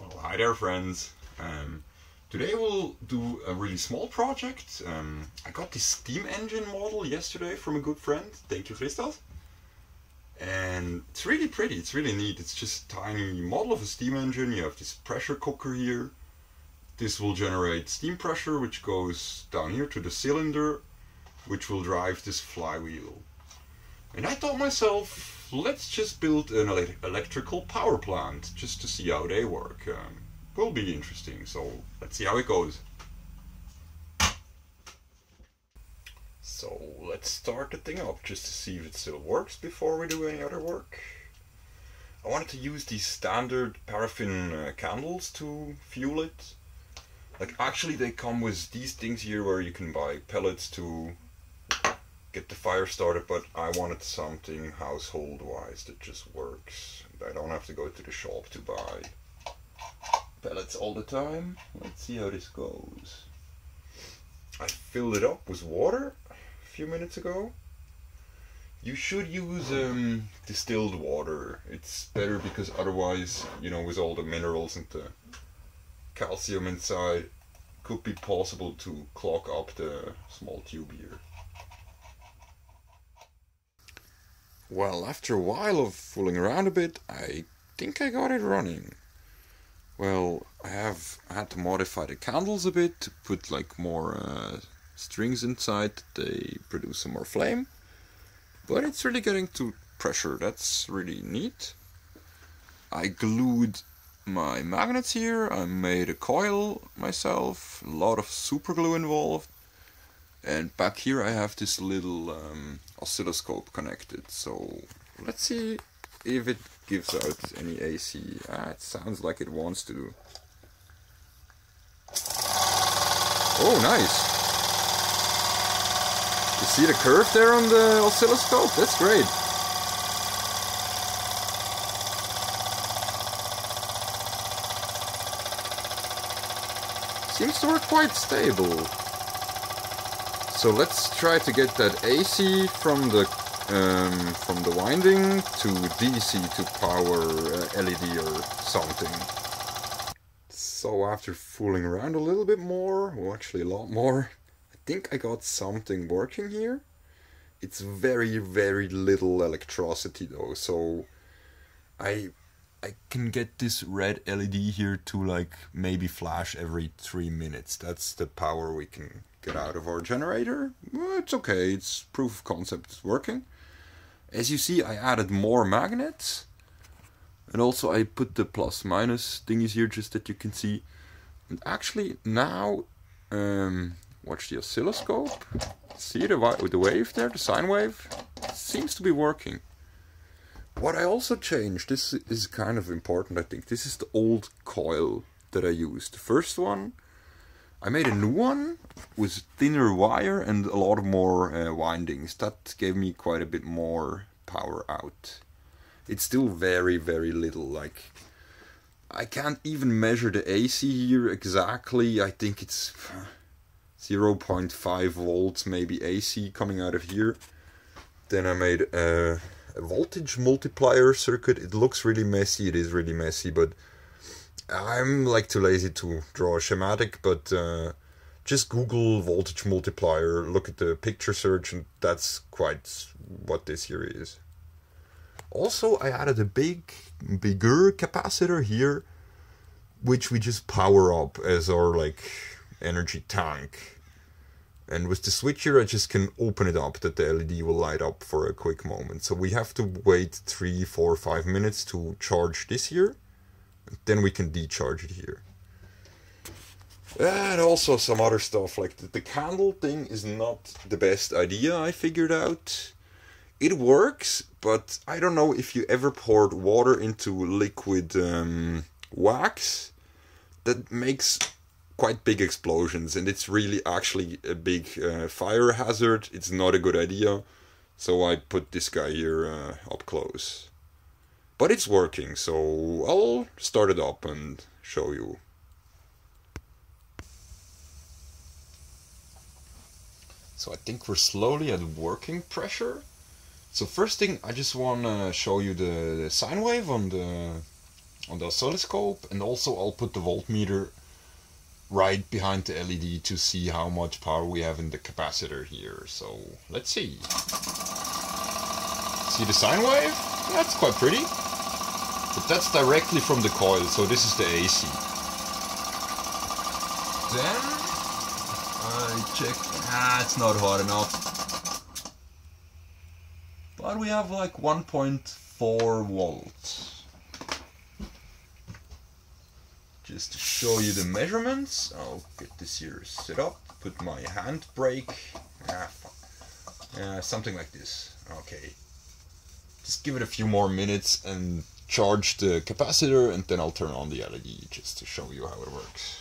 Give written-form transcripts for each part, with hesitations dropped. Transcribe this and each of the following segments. Well, hi there friends. Today we'll do a really small project. I got this steam engine model yesterday from a good friend. Thank you, Christos. And it's really pretty, it's really neat. It's just a tiny model of a steam engine. You have this pressure cooker here. This will generate steam pressure, which goes down here to the cylinder, which will drive this flywheel. And I thought myself, let's just build an electrical power plant just to see how they work. Will be interesting, so let's see how it goes. So let's start the thing up just to see if it still works before we do any other work. I wanted to use these standard paraffin candles to fuel it. Like, actually they come with these things here where you can buy pellets to get the fire started, but I wanted something household wise that just works. I don't have to go to the shop to buy pellets all the time. Let's see how this goes. I filled it up with water a few minutes ago. You should use distilled water. It's better because otherwise, you know, with all the minerals and the calcium inside, it could be possible to clog up the small tube here. Well, after a while of fooling around a bit, I think I got it running. Well, I had to modify the candles a bit to put like more strings inside. They produce some more flame, but it's really getting to pressure. That's really neat. I glued my magnets here. I made a coil myself. A lot of super glue involved. And back here I have this little oscilloscope connected, so let's see if it gives out any AC. It sounds like it wants to do. Oh, nice! You see the curve there on the oscilloscope? That's great! Seems to work quite stable. So let's try to get that AC from the winding to DC to power LED or something. So after fooling around a little bit more, well, actually a lot more, I think I got something working here. It's very little electricity though, so I can get this red LED here to like maybe flash every 3 minutes. That's the power we can get out of our generator. Well, it's okay, it's proof of concept, it's working. As you see, I added more magnets. And also I put the plus minus thingies here just that you can see. And actually now, watch the oscilloscope. See the wave there, the sine wave? It seems to be working. What I also changed, this is kind of important I think, this is the old coil that I used. The first one, I made a new one with thinner wire and a lot more windings. That gave me quite a bit more power out. It's still very little, like I can't even measure the AC here exactly. I think it's 0.5 volts maybe AC coming out of here. Then I made a voltage multiplier circuit. It looks really messy, it is really messy, but I'm like too lazy to draw a schematic, but just Google voltage multiplier, look at the picture search, and that's quite what this here is. Also I added a bigger capacitor here, which we just power up as our like energy tank. And with the switch here, I just can open it up that the LED will light up for a quick moment. So we have to wait 3, 4, 5 minutes to charge this here. And then we can decharge it here. And also some other stuff, like the candle thing is not the best idea, I figured out. It works, but I don't know if you ever poured water into liquid wax. That makes quite big explosions, and it's really actually a big fire hazard. It's not a good idea, so I put this guy here up close. But it's working, so I'll start it up and show you. So I think we're slowly at working pressure. So first thing, I just want to show you the sine wave on the on the oscilloscope, and also I'll put the voltmeter right behind the LED to see how much power we have in the capacitor here. So let's see. See the sine wave? That's quite pretty. But that's directly from the coil, so this is the AC. Then I check, it's not hot enough. But we have like 1.4 volts. Just to show you the measurements, I'll get this here set up, put my hand brake, something like this, okay. Just give it a few more minutes and charge the capacitor, and then I'll turn on the LED just to show you how it works.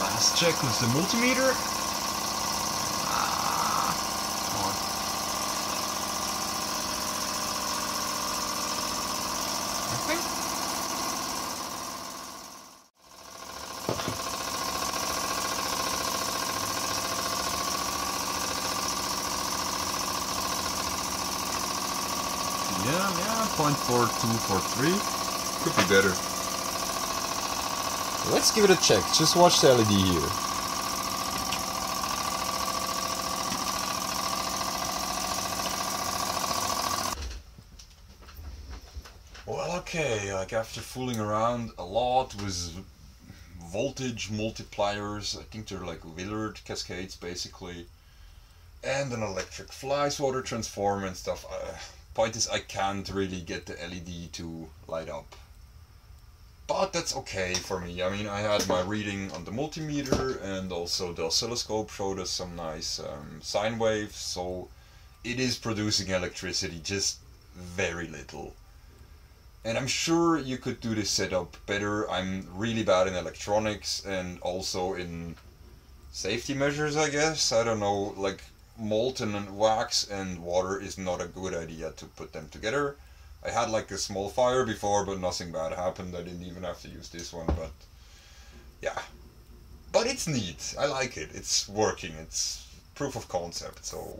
Last check was the multimeter. Yeah, 0.4243, could be better. Let's give it a check, just watch the LED here. Well, okay, like after fooling around a lot with voltage multipliers, I think they're like Willard cascades basically, and an electric fly-swatter transformer and stuff, point is, I can't really get the LED to light up, but that's okay for me. I mean, I had my reading on the multimeter, and also the oscilloscope showed us some nice sine waves, so it is producing electricity, just very little. And I'm sure you could do this setup better. I'm really bad in electronics and also in safety measures, I guess. I don't know, like, molten and wax and water is not a good idea to put them together. I had like a small fire before, but nothing bad happened. I didn't even have to use this one, but yeah. But it's neat. I like it. It's working. It's proof of concept, so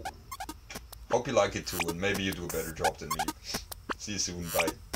hope you like it too, and maybe you do a better job than me. See you soon. Bye.